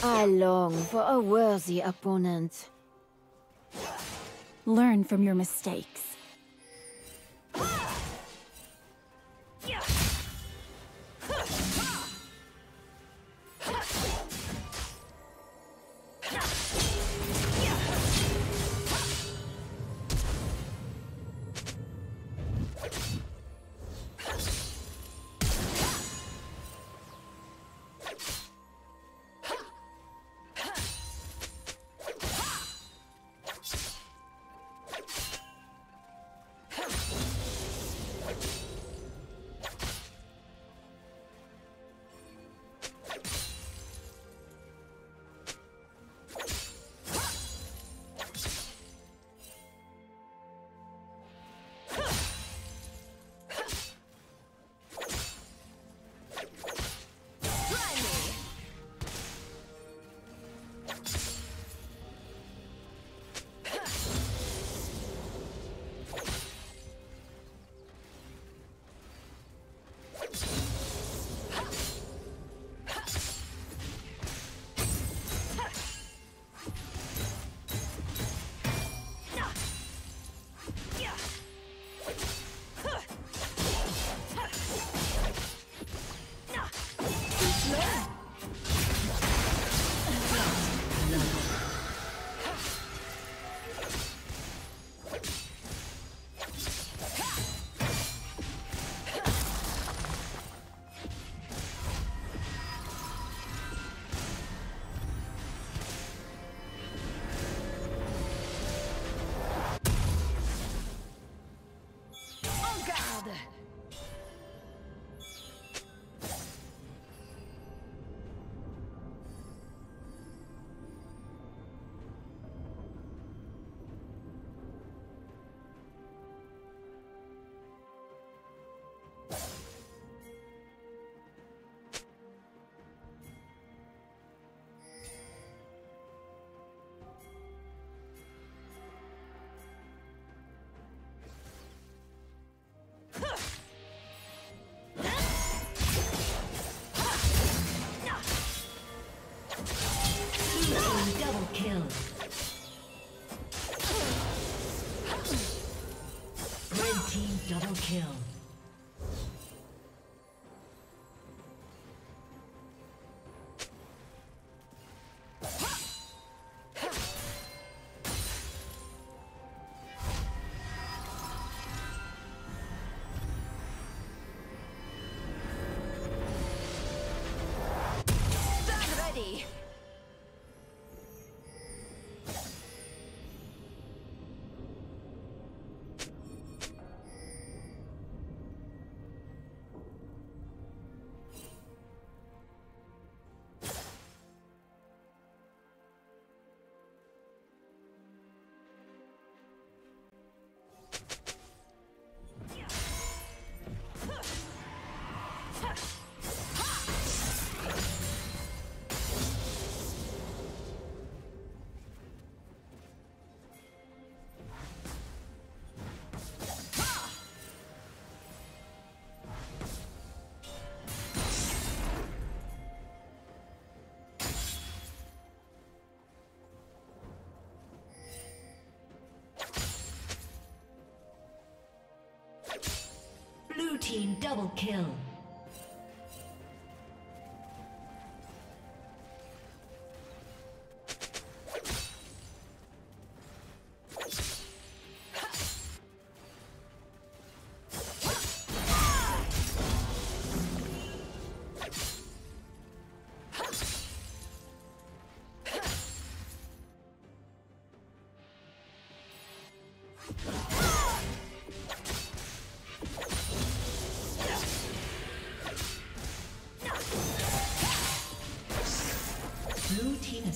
I long for a worthy opponent. Learn from your mistakes. Double kill. Team double kill.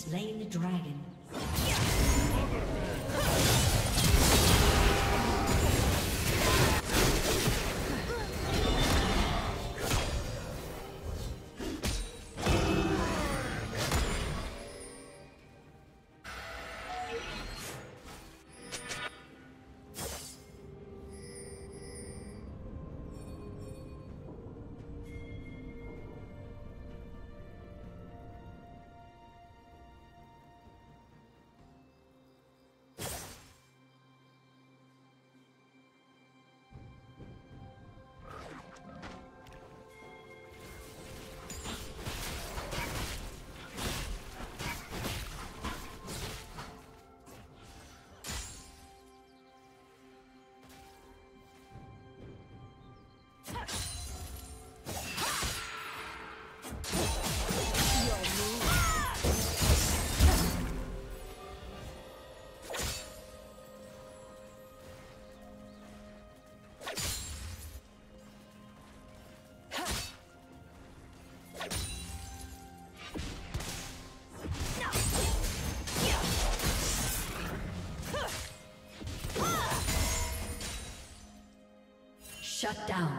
Slain the dragon. Shut down.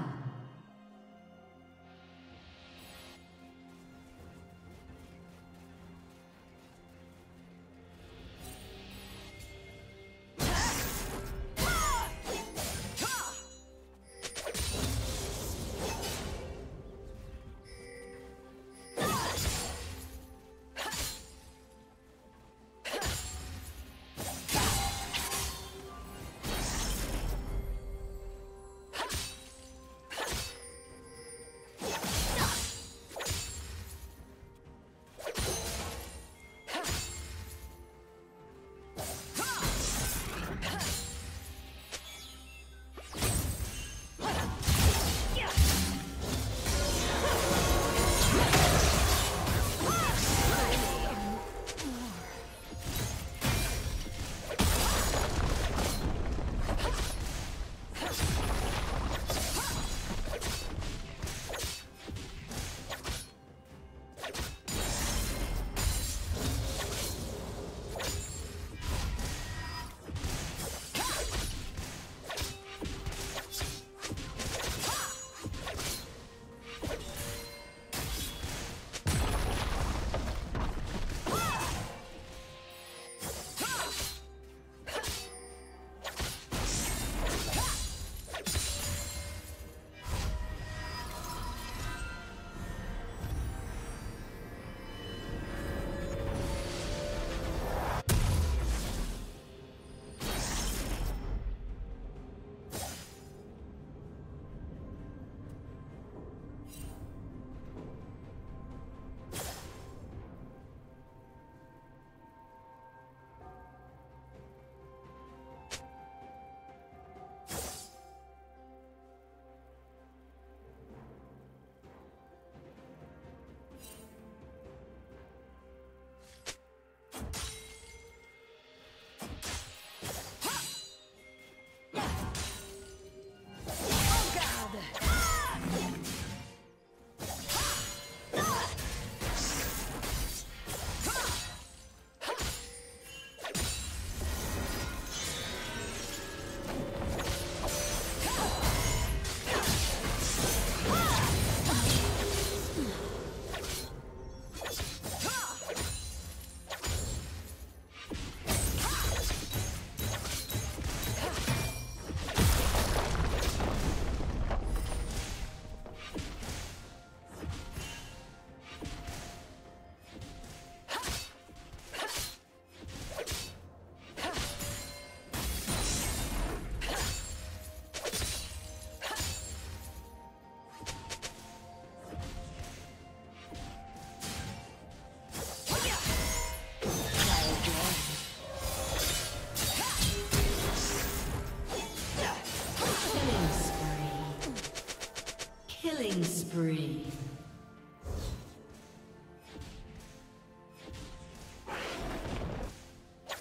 Spree.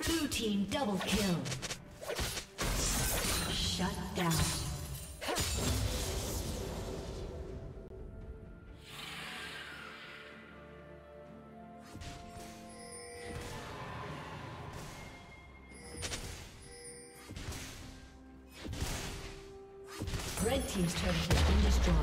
Blue team double kill. Shut down. Red team's turret has been destroyed.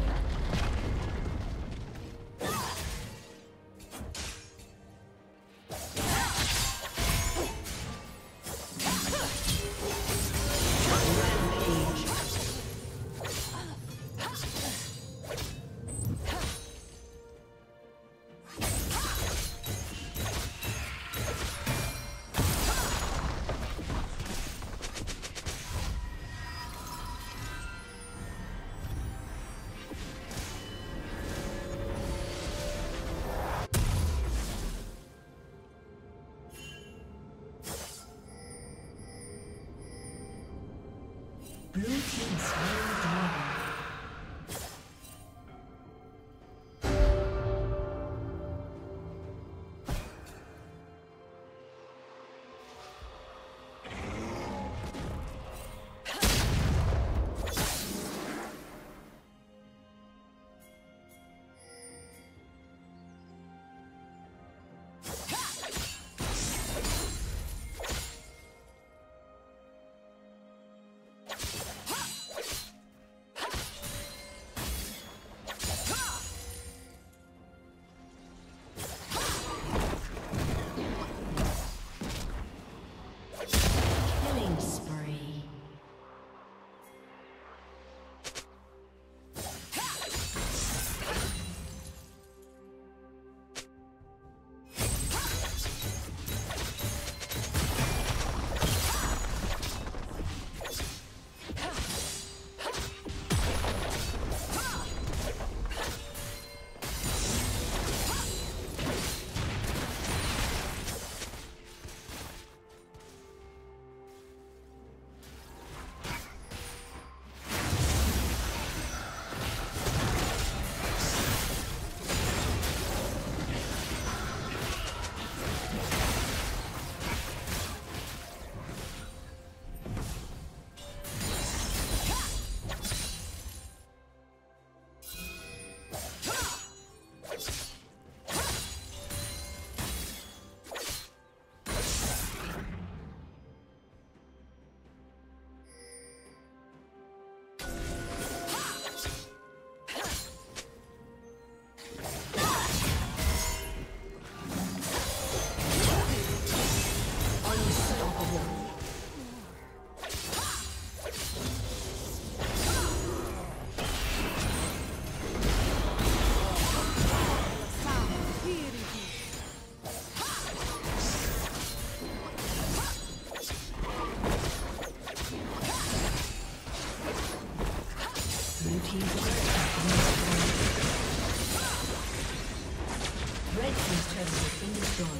Blue team's destroyed.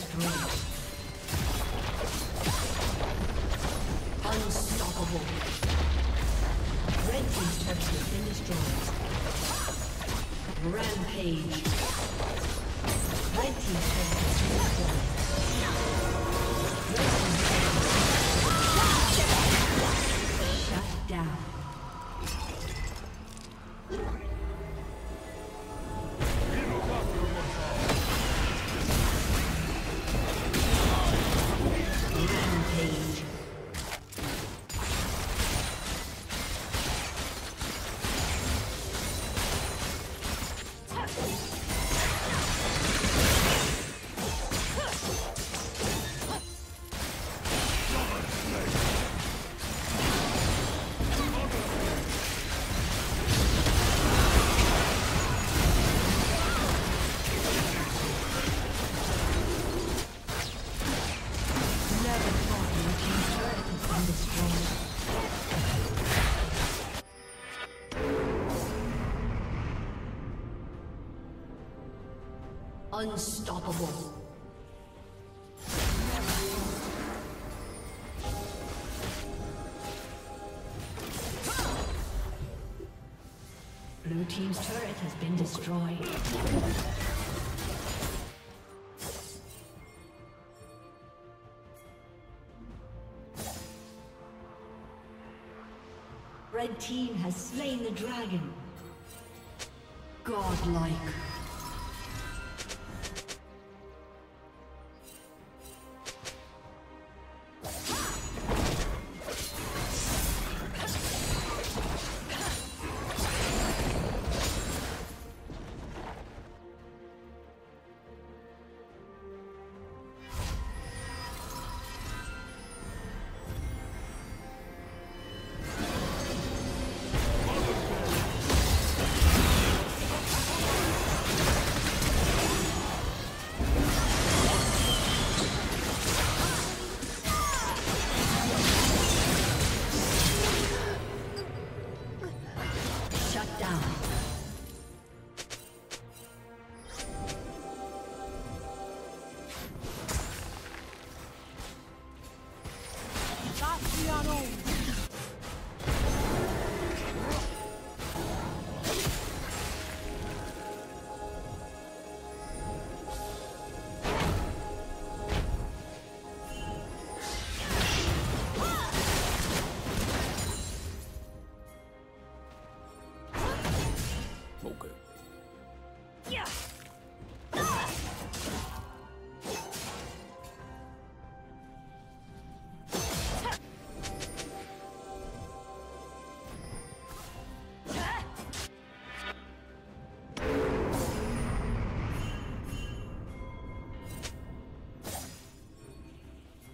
destroyed. Unstoppable. Red team's turret has been destroyed. Rampage. Red team's turret has been destroyed. Shut down. Unstoppable. Blue team's turret has been destroyed. Red team has slain the dragon. Godlike.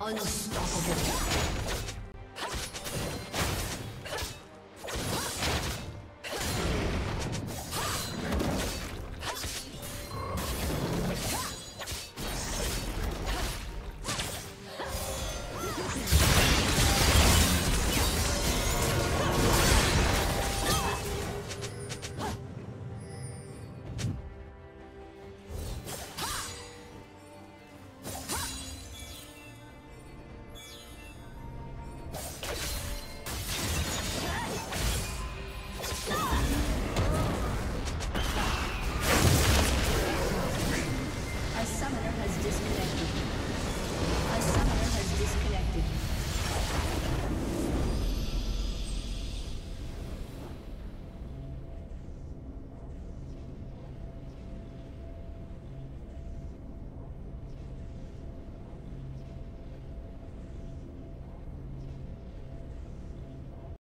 Unstoppable.